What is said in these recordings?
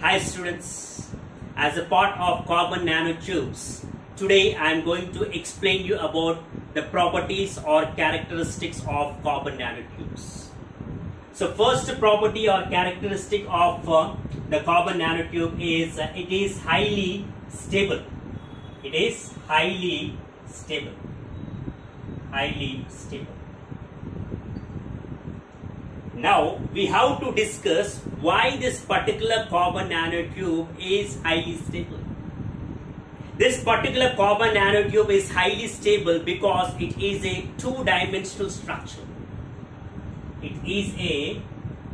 Hi students, as a part of carbon nanotubes, today I am going to explain you about the properties or characteristics of carbon nanotubes. So first property or characteristic of the carbon nanotube is it is highly stable. It is highly stable. Highly stable. Now we have to discuss why this particular carbon nanotube is highly stable. This particular carbon nanotube is highly stable because it is a two-dimensional structure. It is a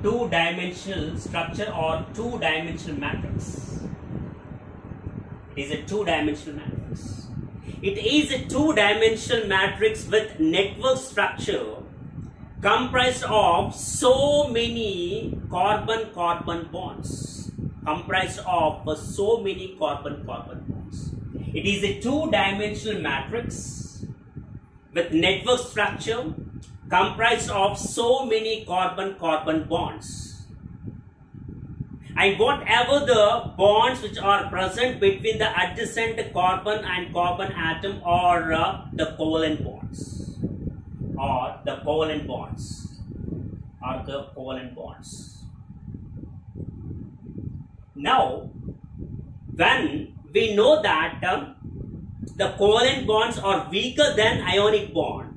two-dimensional structure or two-dimensional matrix. It is a two-dimensional matrix. It is a two-dimensional matrix with network structure comprised of so many carbon-carbon bonds. Comprised of so many carbon-carbon bonds. It is a two-dimensional matrix with network structure comprised of so many carbon-carbon bonds. And whatever the bonds which are present between the adjacent carbon and carbon atom are the covalent bonds. Or the covalent bonds. Now, when we know that the covalent bonds are weaker than ionic bond,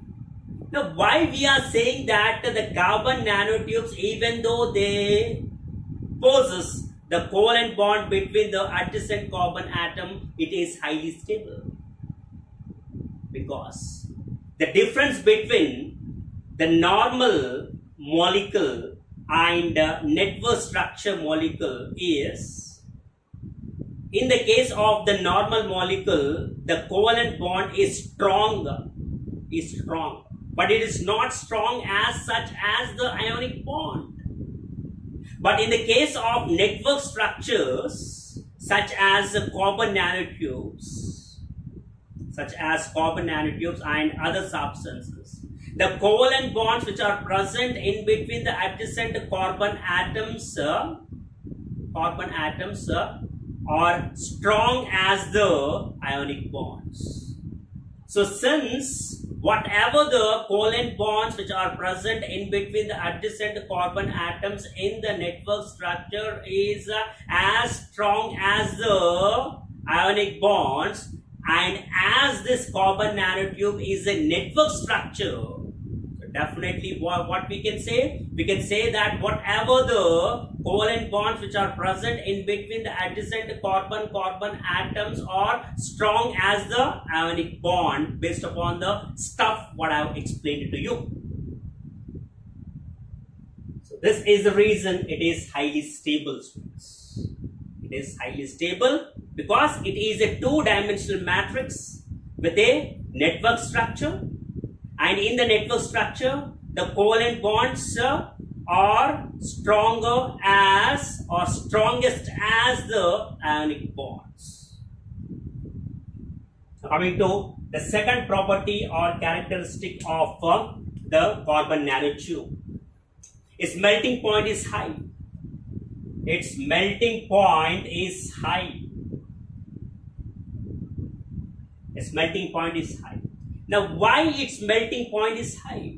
now why we are saying that the carbon nanotubes, even though they possess the covalent bond between the adjacent carbon atom, it is highly stable? Because the difference between the normal molecule and network structure molecule is, in the case of the normal molecule, the covalent bond is strong, but it is not strong as such as the ionic bond. But in the case of network structures, such as the carbon nanotubes, and other substances, the covalent bonds which are present in between the adjacent carbon atoms are strong as the ionic bonds. So since whatever the covalent bonds which are present in between the adjacent carbon atoms in the network structure is as strong as the ionic bonds, and as this carbon nanotube is a network structure, so definitely what we can say that whatever the covalent bonds which are present in between the adjacent carbon-carbon atoms are strong as the ionic bond based upon the stuff what I have explained to you. So this is the reason it is highly stable, students. It is highly stable because it is a two-dimensional matrix with a network structure, and in the network structure the covalent bonds are strongest as the ionic bonds. Coming to the second property or characteristic of the carbon nanotube, its melting point is high. Its melting point is high. Its melting point is high. Now, why its melting point is high?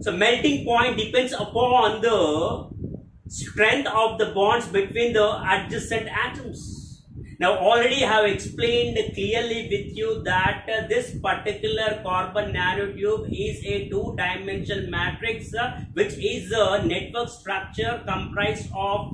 So, melting point depends upon the strength of the bonds between the adjacent atoms. Now, already I have explained clearly with you that this particular carbon nanotube is a two-dimensional matrix which is a network structure comprised of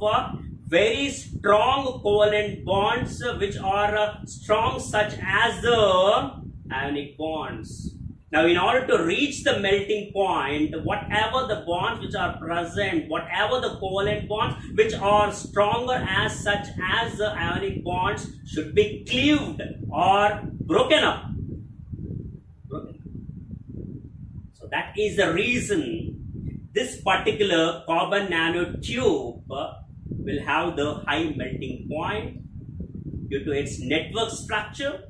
very strong covalent bonds which are strong such as the ionic bonds. Now, in order to reach the melting point, whatever the bonds which are present, whatever the covalent bonds which are stronger as such as the ionic bonds should be cleaved or broken up. So that is the reason this particular carbon nanotube will have the high melting point due to its network structure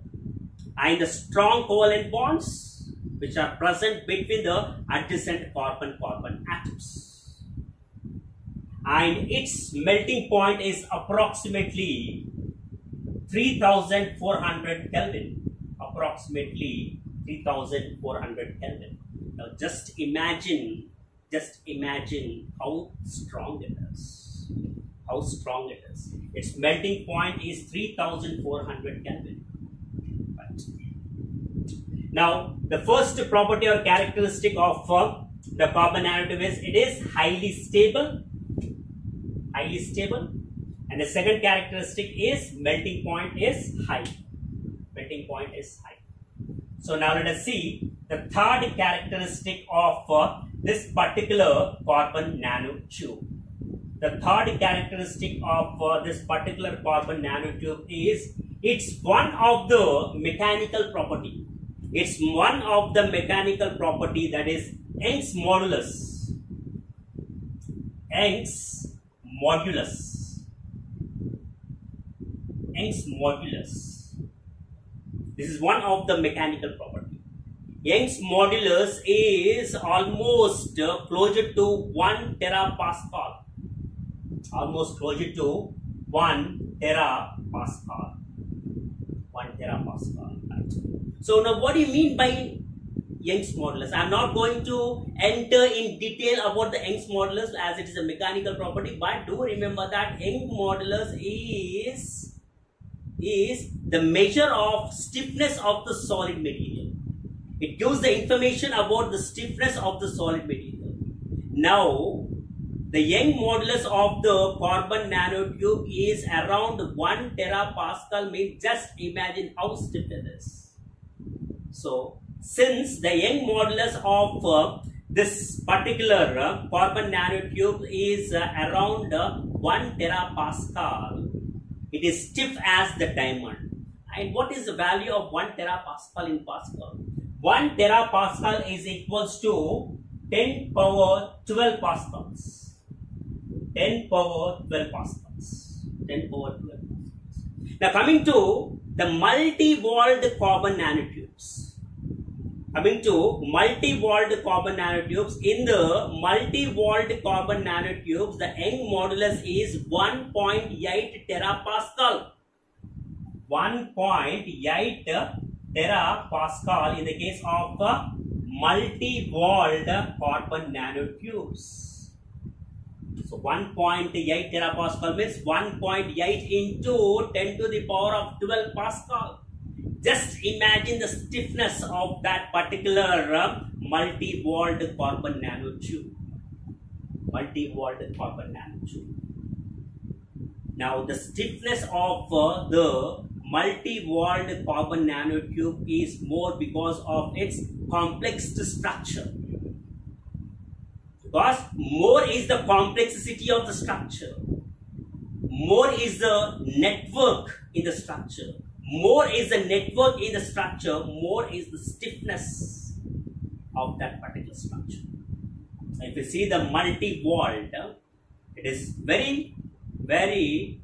and the strong covalent bonds which are present between the adjacent carbon-carbon atoms. and its melting point is approximately 3,400 Kelvin. Approximately 3,400 Kelvin. Now just imagine how strong it is. How strong it is. Its melting point is 3,400 Kelvin. Right. Now, the first property or characteristic of the carbon nanotube is it is highly stable. Highly stable. And the second characteristic is melting point is high. Melting point is high. So now let us see the third characteristic of this particular carbon nanotube. The third characteristic of this particular carbon nanotube is it's one of the mechanical property. It's one of the mechanical property, that is Young's modulus. Young's modulus. Young's modulus. This is one of the mechanical property. Young's modulus is almost closer to 1 terapascal. Almost closer to 1 terapascal. 1 terapascal. Right. So now what do you mean by Young's modulus? I am not going to enter in detail about the Young's modulus as it is a mechanical property. But do remember that Young's modulus is the measure of stiffness of the solid material. It gives the information about the stiffness of the solid material. Now, the Young's modulus of the carbon nanotube is around 1 terapascal. Means just imagine how stiff it is. So, since the Young's modulus of this particular carbon nanotube is around 1 terapascal, it is stiff as the diamond. And what is the value of 1 terapascal in Pascal? 1 terapascal is equals to 10 power 12 Pascals. 10 power 12 Pascals. 10 power 12 Pascals. Now coming to the multi-walled carbon nanotubes. Coming to multi-walled carbon nanotubes. In the multi-walled carbon nanotubes, the Young's modulus is 1.8 terapascal. 1.8 terapascal in the case of multi-walled carbon nanotubes. So 1.8 terapascal means 1.8 into 10 to the power of 12 Pascal. Just imagine the stiffness of that particular multi-walled carbon nanotube. Multi-walled carbon nanotube. Now the stiffness of the multi-walled carbon nanotube is more because of its complex structure. Because more is the complexity of the structure. More is the network in the structure. More is the network in the structure. More is the stiffness of that particular structure. If you see the multi-walled, it is very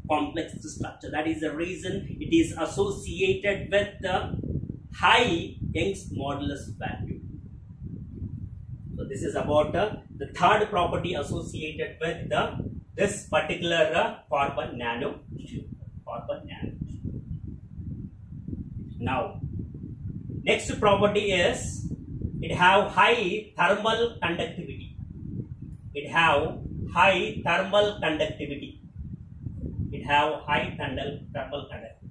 complex structure. That is the reason it is associated with the high Young's modulus value. So this is about the third property associated with this particular carbon nanotube. Now, next property is it have high thermal conductivity. It have high thermal conductivity. Have high thermal conductivity.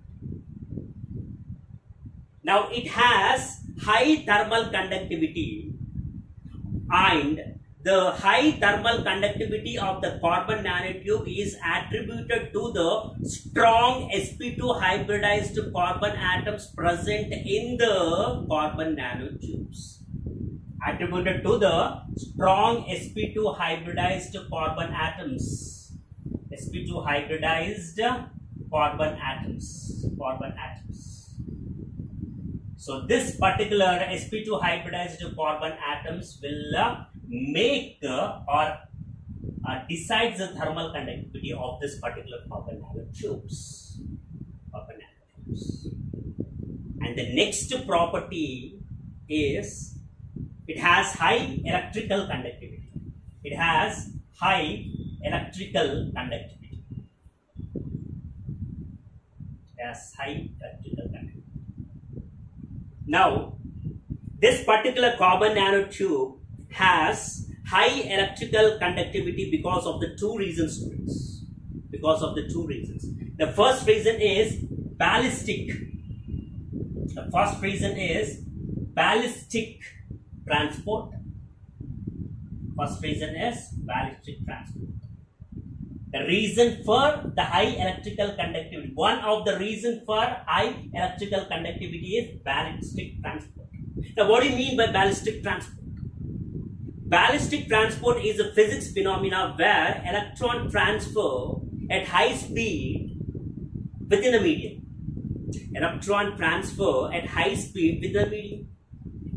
Now it has high thermal conductivity, and the high thermal conductivity of the carbon nanotube is attributed to the strong SP2 hybridized carbon atoms present in the carbon nanotubes. Attributed to the strong SP2 hybridized carbon atoms. SP2 hybridized carbon atoms. So this particular SP2 hybridized carbon atoms will make or decides the thermal conductivity of this particular carbon nanotubes. And the next property is it has high electrical conductivity. It has high electrical conductivity. Yes, high electrical conductivity. Now, this particular carbon nanotube has high electrical conductivity because of the two reasons, students. Because of the two reasons. The first reason is ballistic. The first reason is ballistic transport. First reason is ballistic transport. The reason for the high electrical conductivity. One of the reasons for high electrical conductivity is ballistic transport. Now, what do you mean by ballistic transport? Ballistic transport is a physics phenomena where electron transfer at high speed within a medium. Electron transfer at high speed within a medium.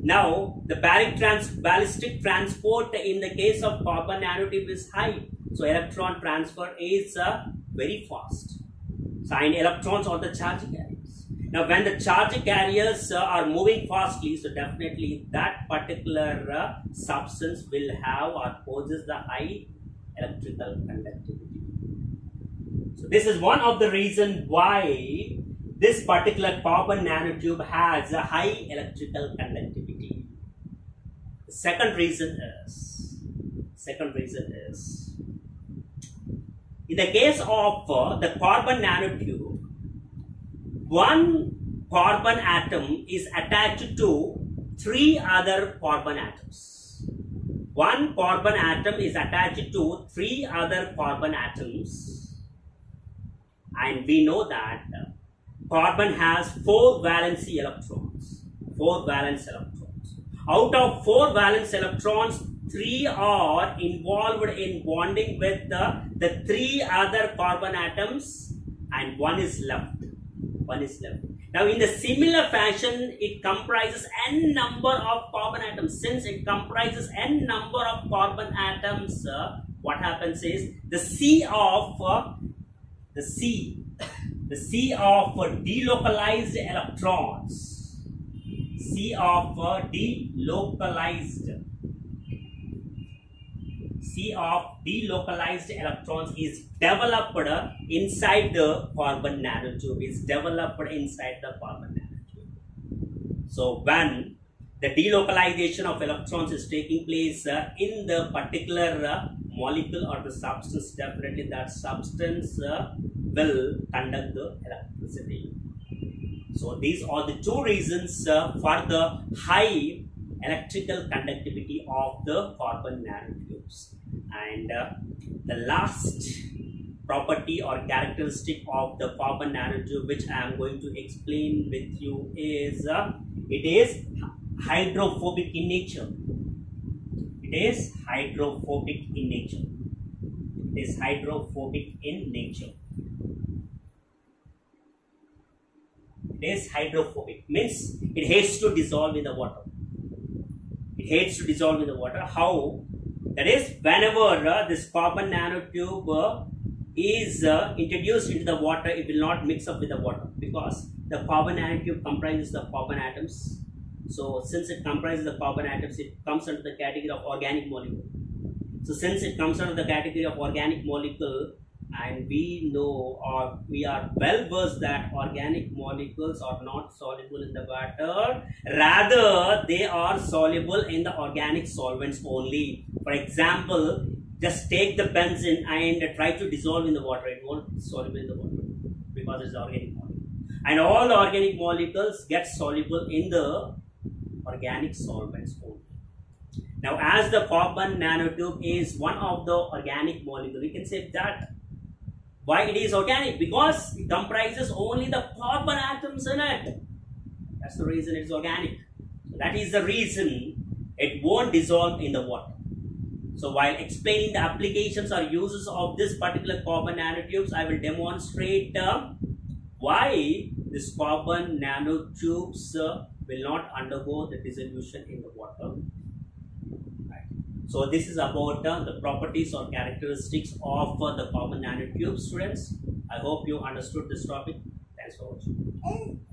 Now, the ballistic transport in the case of carbon nanotube is high. So, electron transfer is very fast. So, and electrons are the charge carriers. Now, when the charge carriers are moving fastly, so definitely that particular substance will have or poses the high electrical conductivity. So, this is one of the reasons why this particular carbon nanotube has a high electrical conductivity. The second reason is, in the case of the carbon nanotube, one carbon atom is attached to three other carbon atoms. One carbon atom is attached to three other carbon atoms, and we know that carbon has four valency electrons. Four valence electrons. Out of four valence electrons, three are involved in bonding with the three other carbon atoms, and one is left. Now, in the similar fashion, it comprises n number of carbon atoms. Since it comprises n number of carbon atoms, what happens is the C of delocalized electrons, C of delocalized electrons is developed inside the carbon nanotube, So when the delocalization of electrons is taking place in the particular molecule or the substance, definitely that substance will conduct the electricity. So these are the two reasons for the high electrical conductivity of the carbon nanotubes. And the last property or characteristic of the carbon nanotube, which I am going to explain with you, is it is hydrophobic in nature. It is hydrophobic means it hates to dissolve in the water. How? That is, whenever this carbon nanotube is introduced into the water, it will not mix up with the water, because the carbon nanotube comprises the carbon atoms. So, since it comprises the carbon atoms, it comes under the category of organic molecule. So, since it comes under the category of organic molecule, and we know, or we are well versed, that organic molecules are not soluble in the water. Rather, they are soluble in the organic solvents only. For example, just take the benzene and try to dissolve in the water. It won't be soluble in the water because it's an organic molecule. And all the organic molecules get soluble in the organic solvents only. Now, as the carbon nanotube is one of the organic molecules, we can say that. Why it is organic? Because it comprises only the carbon atoms in it. That's the reason it's organic. So that is the reason it won't dissolve in the water. So while explaining the applications or uses of this particular carbon nanotubes, I will demonstrate why this carbon nanotubes will not undergo the dissolution in the water. So this is about the properties or characteristics of the carbon nanotube, students. I hope you understood this topic. Thanks for watching.